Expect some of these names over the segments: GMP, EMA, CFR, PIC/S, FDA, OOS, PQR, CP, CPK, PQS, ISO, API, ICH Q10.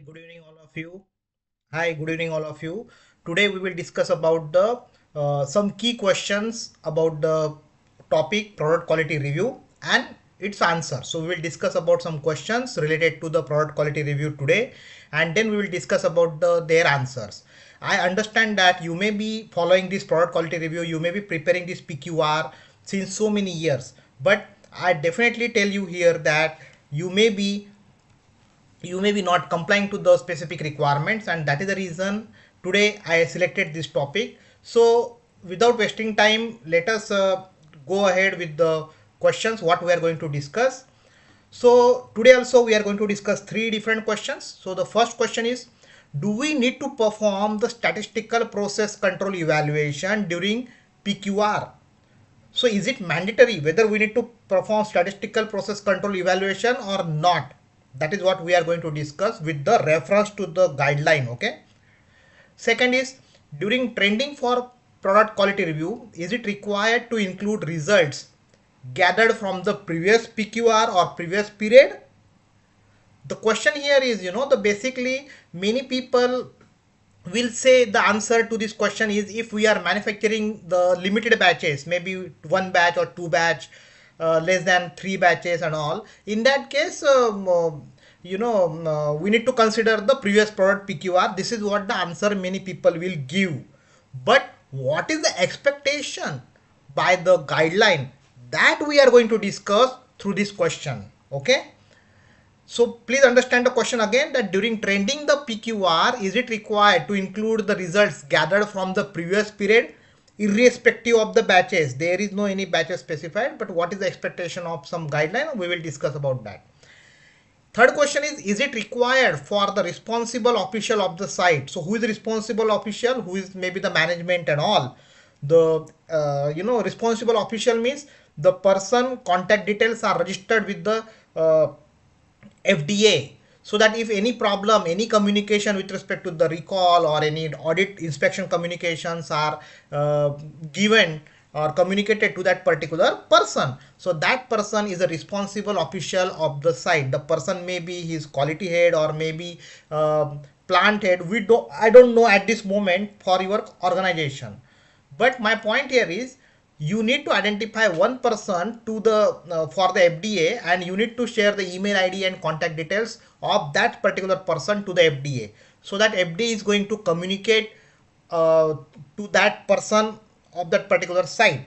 Hi, good evening all of you. Today we will discuss about the some key questions about the topic product quality review and its answer. So we will discuss about some questions related to the product quality review today, and then we will discuss about their answers. I understand that you may be following this product quality review, you may be preparing this PQR since so many years, but I definitely tell you here that you may be not complying to the specific requirements, and that is the reason today I selected this topic. So without wasting time, let us go ahead with the questions what we are going to discuss. So today also we are going to discuss three different questions. So the first question is, do we need to perform the statistical process control evaluation during PQR? So is it mandatory whether we need to perform statistical process control evaluation or not? That is what we are going to discuss with the reference to the guideline. Okay. Second is, during trending for product quality review, is it required to include results gathered from the previous PQR or previous period? The question here is, basically many people will say the answer to this question is, if we are manufacturing the limited batches, maybe one batch or two batch, less than three batches and all, in that case we need to consider the previous product PQR. This is what the answer many people will give. But what is the expectation by the guideline? That we are going to discuss through this question. Okay. So please understand the question again, that during trending the PQR, is it required to include the results gathered from the previous period irrespective of the batches? There is no any batches specified, but what is the expectation of some guideline? We will discuss about that. Third question is it required for the responsible official of the site? So who is the responsible official? Who is maybe the management and all? The responsible official means the person contact details are registered with the FDA, so that if any problem, any communication with respect to the recall or any audit inspection communications are given or communicated to that particular person, so that person is a responsible official of the site. The person may be his quality head or maybe plant head. I don't know at this moment for your organization. But my point here is, you need to identify one person to the for the FDA, and you need to share the email ID and contact details of that particular person to the FDA, so that FDA is going to communicate to that person of that particular site.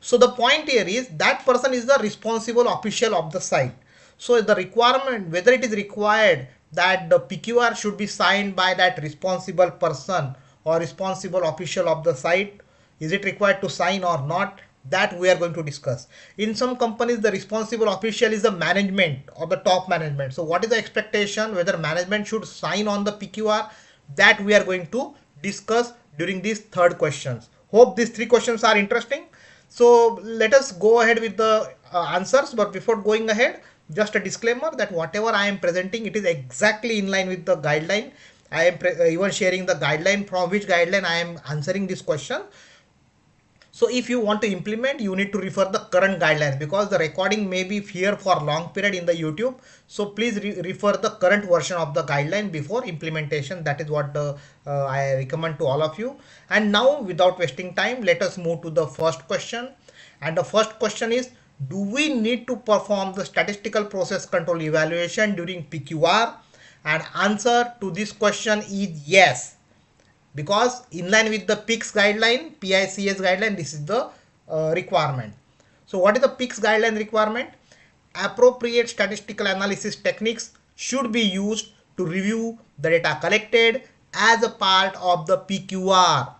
So the point here is, that person is the responsible official of the site. So the requirement, whether it is required that the PQR should be signed by that responsible person or responsible official of the site, is it required to sign or not? That we are going to discuss. In some companies, the responsible official is the management or the top management. So what is the expectation, whether management should sign on the PQR? That we are going to discuss during these third questions. Hope these three questions are interesting. So let us go ahead with the answers. But before going ahead, just a disclaimer that whatever I am presenting, it is exactly in line with the guideline. I am even sharing the guideline from which guideline I am answering this question. So if you want to implement, you need to refer the current guidelines, because the recording may be here for a long period in the YouTube. So please refer the current version of the guideline before implementation. That is what I recommend to all of you. And now, without wasting time, let us move to the first question. And the first question is, do we need to perform the statistical process control evaluation during PQR? And answer to this question is yes. Because in line with the PIC/S guideline, PIC/S guideline, this is the requirement. So what is the PIC/S guideline requirement? Appropriate statistical analysis techniques should be used to review the data collected as a part of the PQR.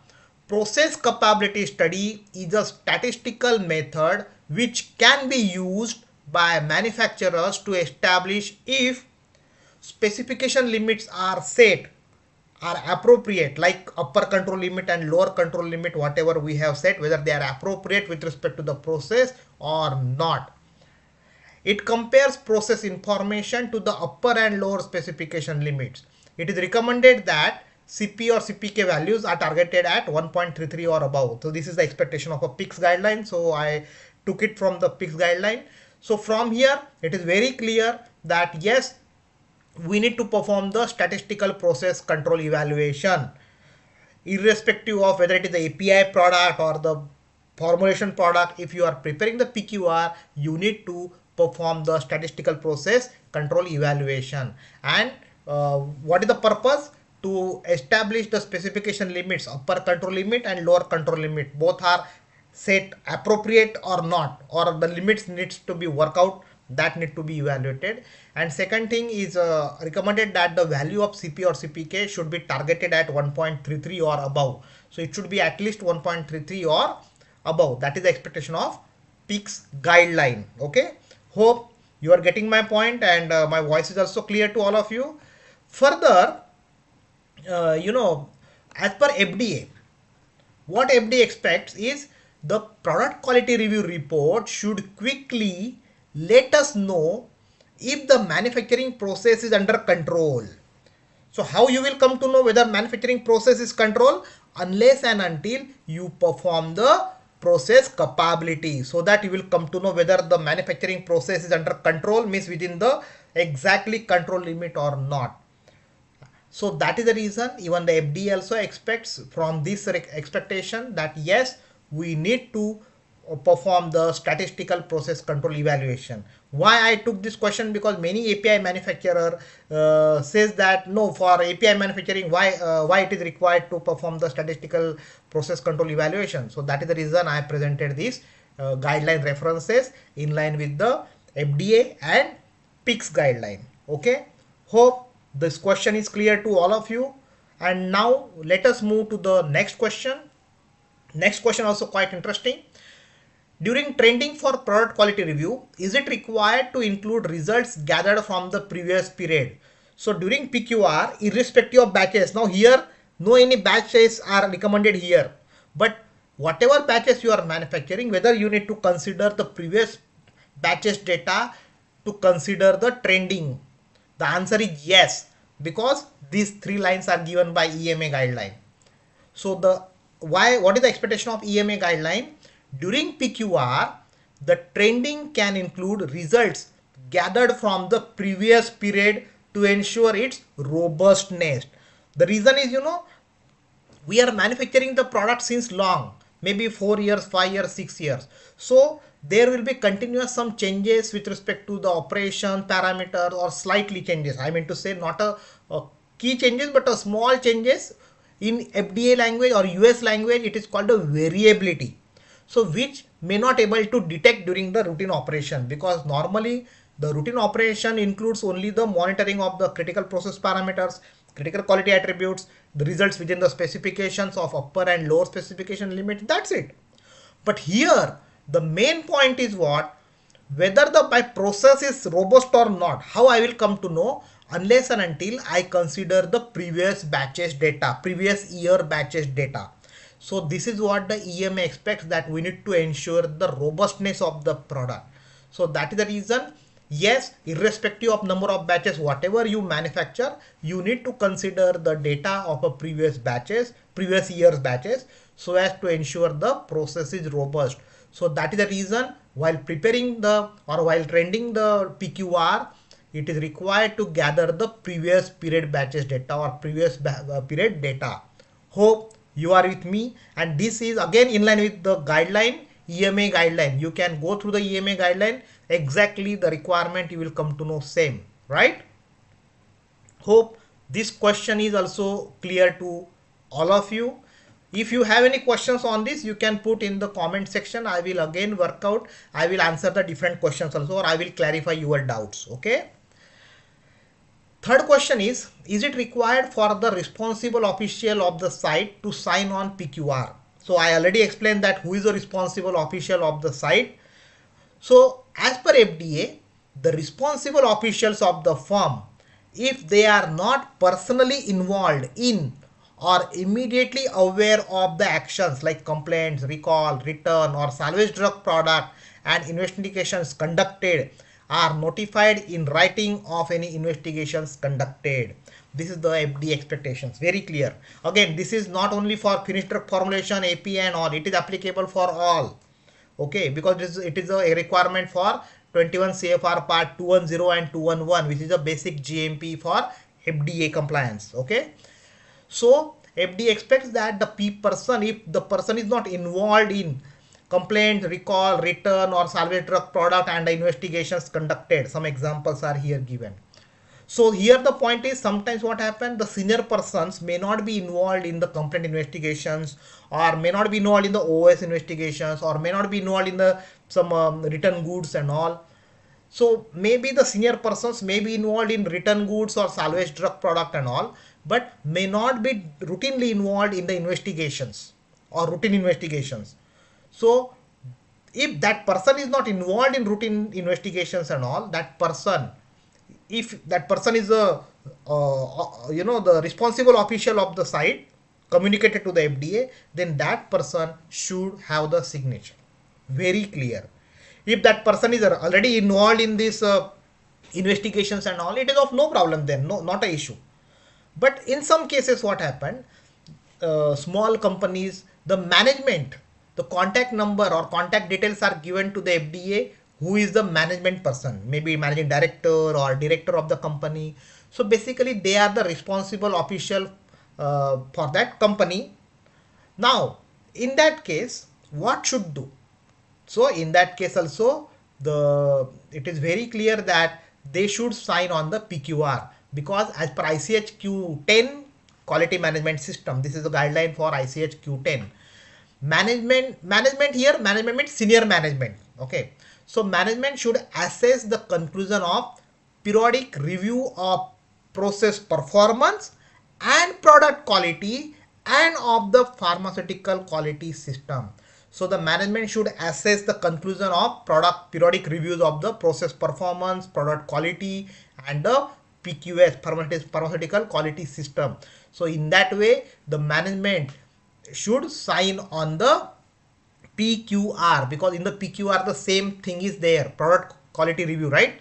Process capability study is a statistical method which can be used by manufacturers to establish if specification limits are set, are appropriate, like upper control limit and lower control limit, whatever we have set, whether they are appropriate with respect to the process or not. It compares process information to the upper and lower specification limits. It is recommended that CP or CPK values are targeted at 1.33 or above. So this is the expectation of a PIC/S guideline. So I took it from the PIC/S guideline. So from here, it is very clear that yes, we need to perform the statistical process control evaluation, irrespective of whether it is the API product or the formulation product. If you are preparing the PQR, you need to perform the statistical process control evaluation. And what is the purpose? To establish the specification limits, upper control limit and lower control limit, both are set appropriate or not, or the limits needs to be worked out, that need to be evaluated. And second thing is recommended that the value of CP or CPK should be targeted at 1.33 or above. So it should be at least 1.33 or above. That is the expectation of PIC/S guideline. Okay, hope you are getting my point, and my voice is also clear to all of you. Further, you know, as per FDA, what FDA expects is the product quality review report should quickly let us know if the manufacturing process is under control. So how you will come to know whether manufacturing process is controlled? Unless and until you perform the process capability, so that you will come to know whether the manufacturing process is under control, means within the exactly control limit or not. So that is the reason even the FDA also expects from this expectation that yes, we need to perform the statistical process control evaluation. Why I took this question? Because many API manufacturer says that no, for API manufacturing, why it is required to perform the statistical process control evaluation. So that is the reason I presented these guideline references in line with the FDA and PIC/S guideline. Okay, hope this question is clear to all of you. And now let us move to the next question. Next question also quite interesting. During trending for product quality review, is it required to include results gathered from the previous period? So during PQR, irrespective of batches, now here no any batches are recommended here, but whatever batches you are manufacturing, whether you need to consider the previous batches data to consider the trending. The answer is yes, because these three lines are given by EMA guideline. So the what is the expectation of EMA guideline? During PQR, the trending can include results gathered from the previous period to ensure its robustness. The reason is, you know, we are manufacturing the product since long, maybe 4 years, 5 years, 6 years. So there will be continuous some changes with respect to the operation parameter, or slightly changes. I mean to say not a key changes, but a small changes. In FDA language or US language, it is called a variability. So which may not able to detect during the routine operation, because normally the routine operation includes only the monitoring of the critical process parameters, critical quality attributes, the results within the specifications of upper and lower specification limit. That's it. But here the main point is what? Whether my process is robust or not. How I will come to know? Unless and until I consider the previous batches data, previous year batches data. So this is what the EMA expects, that we need to ensure the robustness of the product. So that is the reason, yes, irrespective of number of batches, whatever you manufacture, you need to consider the data of a previous batches, previous year's batches, so as to ensure the process is robust. So that is the reason while preparing the, or while trending the PQR, it is required to gather the previous period batches data or previous period data. Hope you are with me, and this is again in line with the guideline, EMA guideline. You can go through the EMA guideline, exactly the requirement you will come to know same, right? Hope this question is also clear to all of you. If you have any questions on this, you can put in the comment section. I will again work out, I will answer the different questions also, or I will clarify your doubts. Okay. Third question is it required for the responsible official of the site to sign on PQR? So I already explained that who is the responsible official of the site. So as per FDA, the responsible officials of the firm, if they are not personally involved in or immediately aware of the actions like complaints, recall, return or salvage drug product and investigations conducted, are notified in writing of any investigations conducted. This is the FDA expectations, very clear. Again, this is not only for finished drug formulation, API and all, it is applicable for all. Okay, because it is a requirement for 21 CFR part 210 and 211, which is a basic GMP for FDA compliance. Okay, so FDA expects that if the person is not involved in complaint, recall, return or salvage drug product and the investigations conducted. Some examples are here given. So here the point is, sometimes what happens, the senior persons may not be involved in the complaint investigations, or may not be involved in the OOS investigations, or may not be involved in the some return goods and all. So maybe the senior persons may be involved in return goods or salvage drug product and all, but may not be routinely involved in the investigations or routine investigations. So if that person is not involved in routine investigations and all, that person, if that person is the responsible official of the site communicated to the FDA, then that person should have the signature. Very clear. If that person is already involved in these investigations and all, it is of no problem then, no, not an issue. But in some cases what happened, small companies, the management, the contact number or contact details are given to the FDA, who is the management person, maybe managing director or director of the company. So basically they are the responsible official for that company. Now in that case, what should do? So in that case also, it is very clear that they should sign on the PQR, because as per ICH Q10 quality management system, this is the guideline for ICH Q10. Management here, management means senior management. Okay. So management should assess the conclusion of periodic review of process performance and product quality and of the pharmaceutical quality system. So the management should assess the conclusion of periodic reviews of the process performance, product quality and the PQS, pharmaceutical quality system. So in that way, the management should sign on the PQR, because in the PQR the same thing is there, product quality review, right?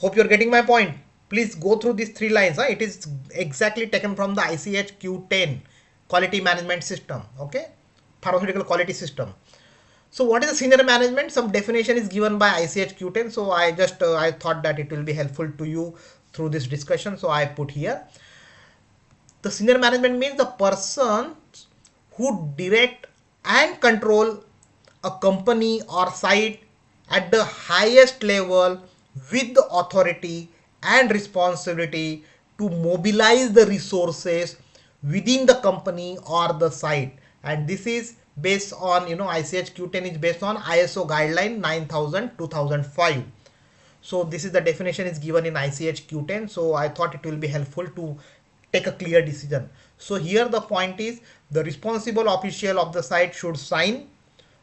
Hope you are getting my point. Please go through these three lines. Huh? It is exactly taken from the ICH Q10 quality management system, okay, pharmaceutical quality system. So what is the senior management? Some definition is given by ICH Q10. So I just I thought that it will be helpful to you through this discussion. So I put here, the senior management means the person who direct and control a company or site at the highest level with the authority and responsibility to mobilize the resources within the company or the site. And this is based on, you know, ICH Q10 is based on ISO guideline 9000-2005. So this is the definition is given in ICH Q10. So I thought it will be helpful to take a clear decision. So here the point is, the responsible official of the site should sign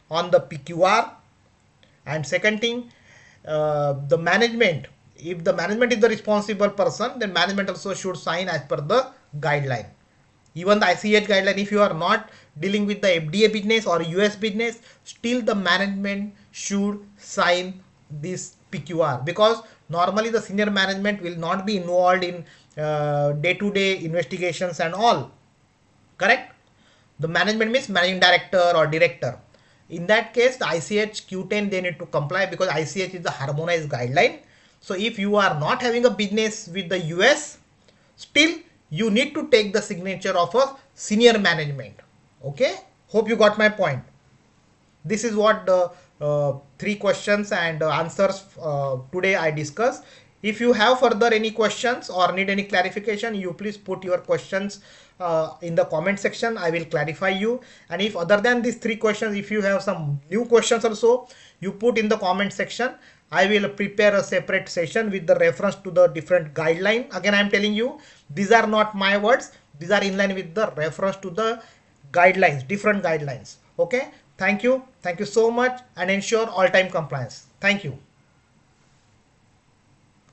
on the PQR. And second thing, the management, if the management is the responsible person, then management also should sign as per the guideline. Even the ICH guideline, if you are not dealing with the FDA business or US business, still the management should sign this PQR, because normally the senior management will not be involved in day-to-day investigations and all, correct? The management means managing director or director. In that case, the ICH Q10 they need to comply, because ICH is the harmonized guideline. So if you are not having a business with the US, still you need to take the signature of a senior management. Okay, hope you got my point. This is what the three questions and answers today I discussed. If you have further any questions or need any clarification, you please put your questions in the comment section. I will clarify you. And if other than these three questions, if you have some new questions also, you put in the comment section. I will prepare a separate session with the reference to the different guideline. Again, I am telling you, these are not my words. These are in line with the reference to the guidelines, different guidelines. Okay. Thank you. Thank you so much, and ensure all-time compliance. Thank you.